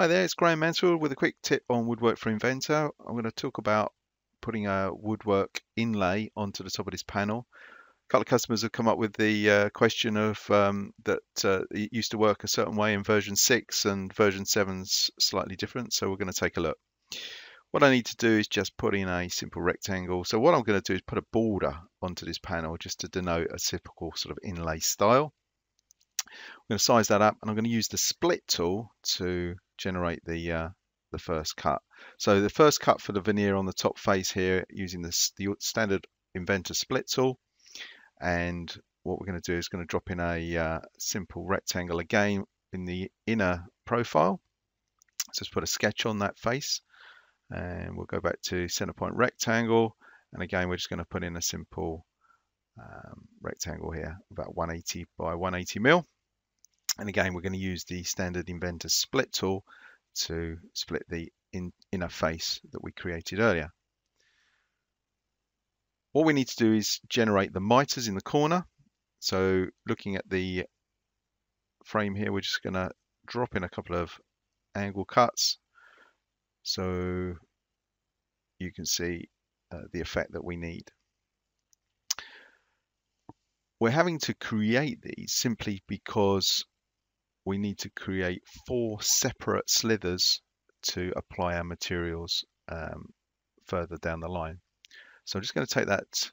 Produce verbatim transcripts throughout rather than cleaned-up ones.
Hi there, it's Graham Mansfield with a quick tip on Woodwork for Inventor. I'm going to talk about putting a woodwork inlay onto the top of this panel. A couple of customers have come up with the uh, question of um, that uh, it used to work a certain way in version six and version seven's slightly different, so we're going to take a look. What I need to do is just put in a simple rectangle. So what I'm going to do is put a border onto this panel just to denote a typical sort of inlay style. I'm going to size that up and I'm going to use the split tool to generate the uh, the first cut. So the first cut for the veneer on the top face here using this, the standard Inventor split tool. And what we're going to do is going to drop in a uh, simple rectangle again in the inner profile. So just put a sketch on that face and we'll go back to center point rectangle. And again, we're just going to put in a simple um, rectangle here, about one eighty by one eighty mil. And again, we're going to use the standard Inventor split tool to split the in, inner face that we created earlier. What we need to do is generate the miters in the corner. So looking at the frame here, we're just going to drop in a couple of angle cuts. So you can see uh, the effect that we need. We're having to create these simply because we need to create four separate slithers to apply our materials um, further down the line. So I'm just going to take that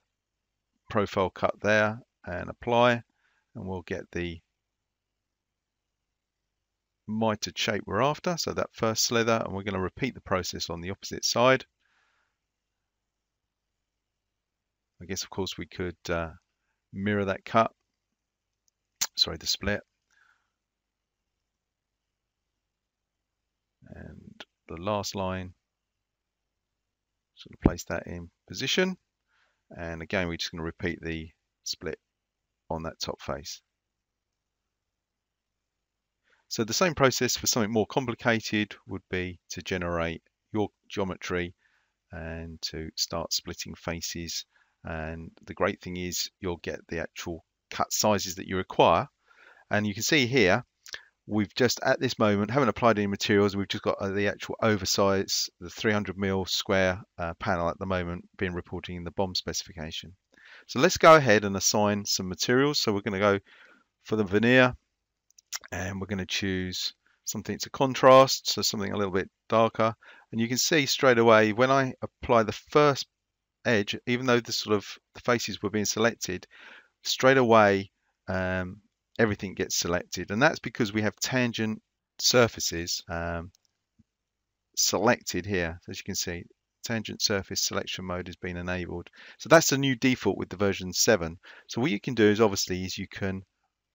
profile cut there and apply, and we'll get the mitered shape we're after, so that first slither, and we're going to repeat the process on the opposite side. I guess, of course, we could uh, mirror that cut, sorry, the split. And the last line, sort of place that in position. And again, we're just going to repeat the split on that top face. So the same process for something more complicated would be to generate your geometry and to start splitting faces. And the great thing is you'll get the actual cut sizes that you require. And you can see here, we've just at this moment haven't applied any materials. We've just got the actual oversize, the three hundred mil square uh, panel at the moment being reported in the B O M specification. So let's go ahead and assign some materials. So we're going to go for the veneer and we're going to choose something to contrast, so something a little bit darker. And you can see straight away when I apply the first edge, even though the sort of the faces were being selected, straight away um, everything gets selected, and that's because we have tangent surfaces um, selected here. So as you can see, tangent surface selection mode has been enabled. So that's the new default with the version seven. So what you can do is obviously is you can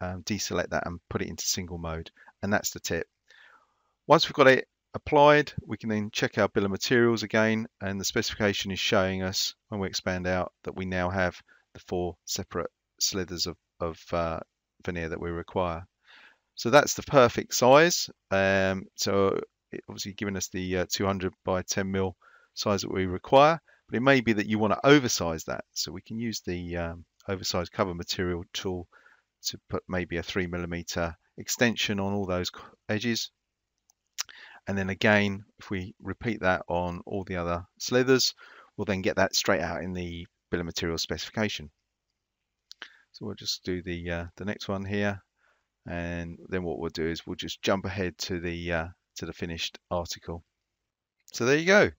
um, deselect that and put it into single mode, and that's the tip. Once we've got it applied, we can then check our bill of materials again, and the specification is showing us when we expand out that we now have the four separate slithers of, of uh, veneer that we require. So that's the perfect size. Um, so it obviously giving us the uh, two hundred by ten mil size that we require, but it may be that you want to oversize that. So we can use the um, oversized cover material tool to put maybe a three millimeter extension on all those edges. And then again, if we repeat that on all the other slithers, we'll then get that straight out in the bill of materials specification. So we'll just do the uh, the next one here, and then what we'll do is we'll just jump ahead to the uh, to the finished article. So there you go,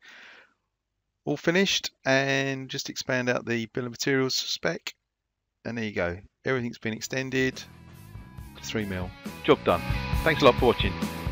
all finished, and just expand out the bill of materials spec, and there you go. Everything's been extended, three mil, job done. Thanks a lot for watching.